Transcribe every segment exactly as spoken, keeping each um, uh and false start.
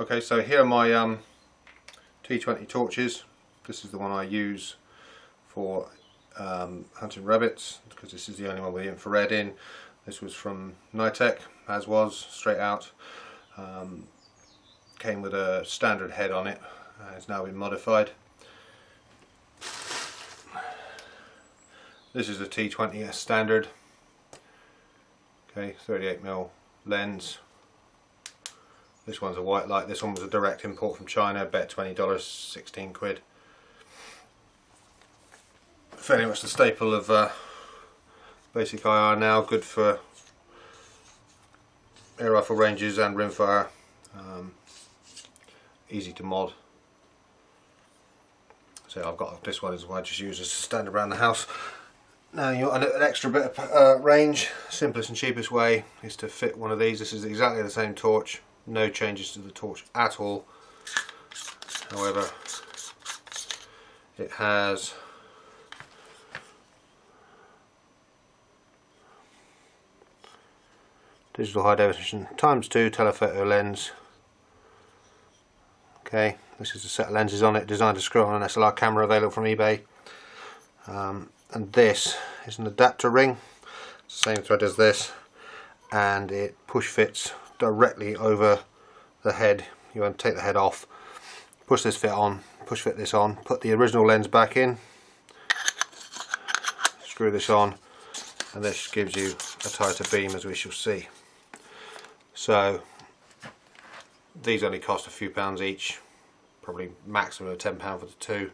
Okay, so here are my um, T twenty torches. This is the one I use for um, hunting rabbits, because this is the only one with the infrared in. This was from Nitech, as was, straight out. Um, came with a standard head on it, and it's now been modified. This is a T twenty S standard. Okay, thirty-eight millimeter lens. This one's a white light. This one was a direct import from China, bet twenty dollars, sixteen quid. Fairly much the staple of uh, basic I R now, good for air rifle ranges and rimfire. Um, easy to mod. So I've got this one is what I just use as a standard around the house. Now you want an extra bit of uh, range. Simplest and cheapest way is to fit one of these. This is exactly the same torch. No changes to the torch at all. However, it has digital high definition times two telephoto lens. Okay, this is a set of lenses on it designed to screw on an S L R camera available from eBay. Um, and this is an adapter ring, same thread as this, and it push fits directly over the head. You want to take the head off, push this fit on, push fit this on, put the original lens back in, screw this on, and this gives you a tighter beam, as we shall see. So these only cost a few pounds each, probably maximum of ten pounds for the two.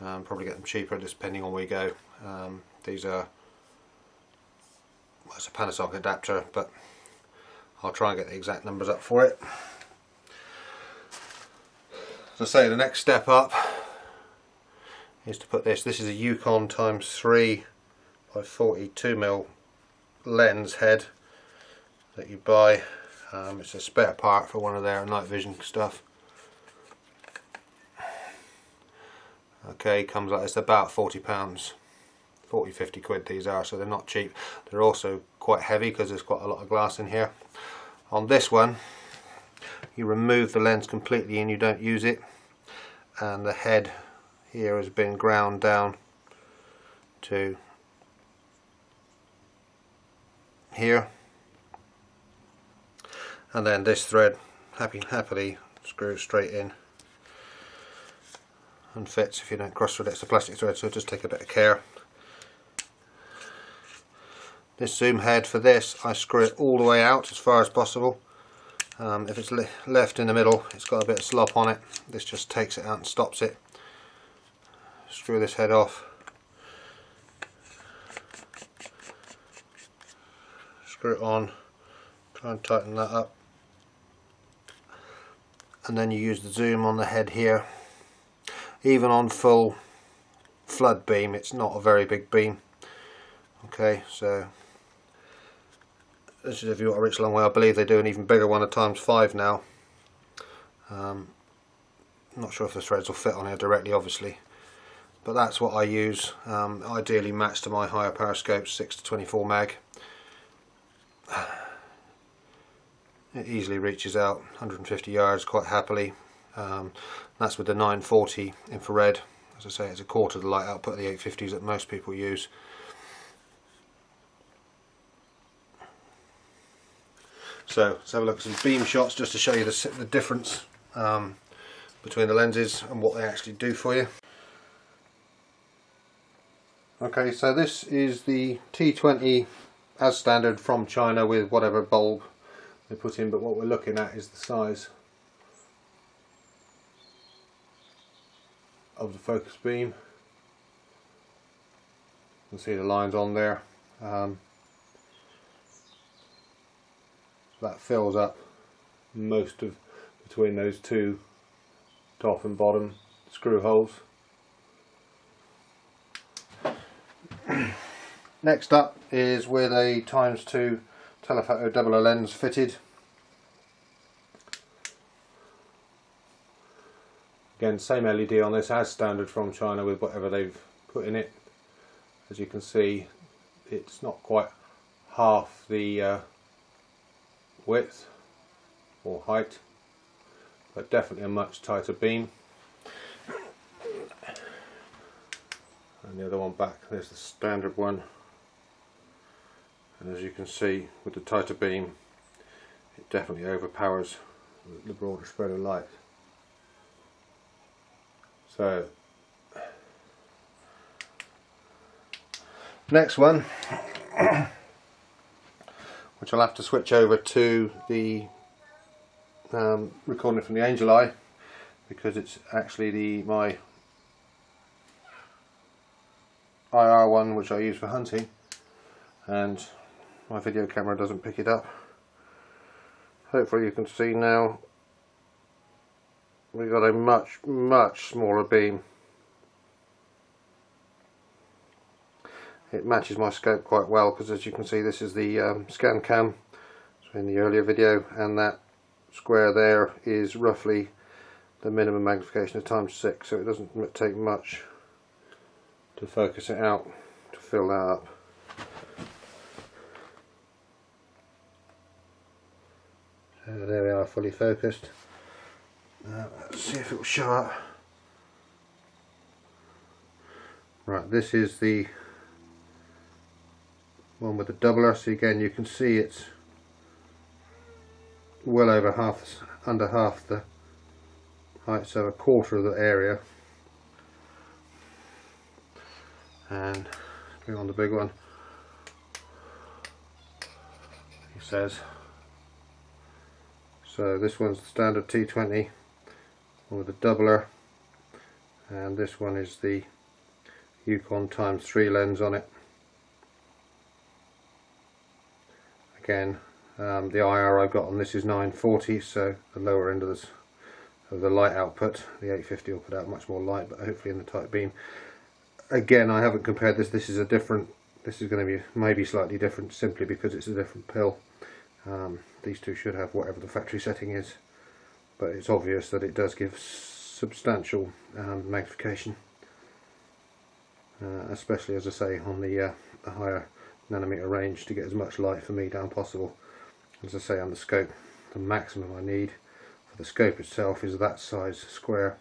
Um, probably get them cheaper depending on where you go. Um, these are, well, it's a Panasonic adapter, but I'll try and get the exact numbers up for it. As I say, the next step up is to put this. This is a Yukon times three by forty-two millimeter lens head that you buy. Um, it's a spare part for one of their night vision stuff. Okay, comes like it's about forty pounds. forty, fifty quid these are, so they're not cheap. They're also quite heavy because there's quite a lot of glass in here. On this one, you remove the lens completely and you don't use it, and the head here has been ground down to here, and then this thread happy happily screws straight in and fits. If you don't cross thread, it's a plastic thread, so just take a bit of care. This zoom head, for this I screw it all the way out as far as possible. Um, if it's le left in the middle, it's got a bit of slop on it. This just takes it out and stops it. Screw this head off, screw it on, try and tighten that up, and then you use the zoom on the head here. Even on full flood beam, it's not a very big beam. Okay, so this is if you want to reach a long way. I believe they do an even bigger one, a times five now. Um, not sure if the threads will fit on here directly, obviously, but that's what I use. Um, ideally matched to my higher power scopes, six to twenty-four mag. It easily reaches out one hundred fifty yards quite happily. Um, that's with the nine forty infrared. As I say, it's a quarter of the light output of the eight fifties that most people use. So let's have a look at some beam shots just to show you the, the difference um, between the lenses and what they actually do for you. Okay, so this is the T twenty as standard from China with whatever bulb they put in, but what we're looking at is the size of the focus beam. You can see the lines on there. Um, That fills up most of between those two top and bottom screw holes. Next up is with a times two telephoto Doubler lens fitted. Again, same L E D on this as standard from China with whatever they've put in it. As you can see, it's not quite half the uh, width or height, but definitely a much tighter beam. And the other one back, there's the standard one, and as you can see with the tighter beam it definitely overpowers the broader spread of light. So next one, which I'll have to switch over to the um, recording from the Angel Eye, because it's actually the my I R one which I use for hunting, and my video camera doesn't pick it up. Hopefully you can see now we've got a much much smaller beam. It matches my scope quite well, because as you can see this is the um, scan cam, so in the earlier video, and that square there is roughly the minimum magnification of times six, so it doesn't take much to focus it out, to fill that up. So there we are, fully focused. Uh, let's see if it will show up. Right, this is the one with the doubler, so again you can see it's well over half, under half the height, so a quarter of the area. And bring on the big one, he says. So this one's the standard T twenty with the doubler, and this one is the Yukon times three lens on it. Again, um, the I R I've got on this is nine forty, so the lower end of, this, of the light output. The eight fifty will put out much more light, but hopefully in the tight beam. Again, I haven't compared this. This is a different. This is going to be maybe slightly different, simply because it's a different pill. Um, these two should have whatever the factory setting is, but it's obvious that it does give substantial um, magnification, uh, especially as I say on the, uh, the higher nanometer range, to get as much light for me down possible. As I say on the scope, the maximum I need for the scope itself is that size square.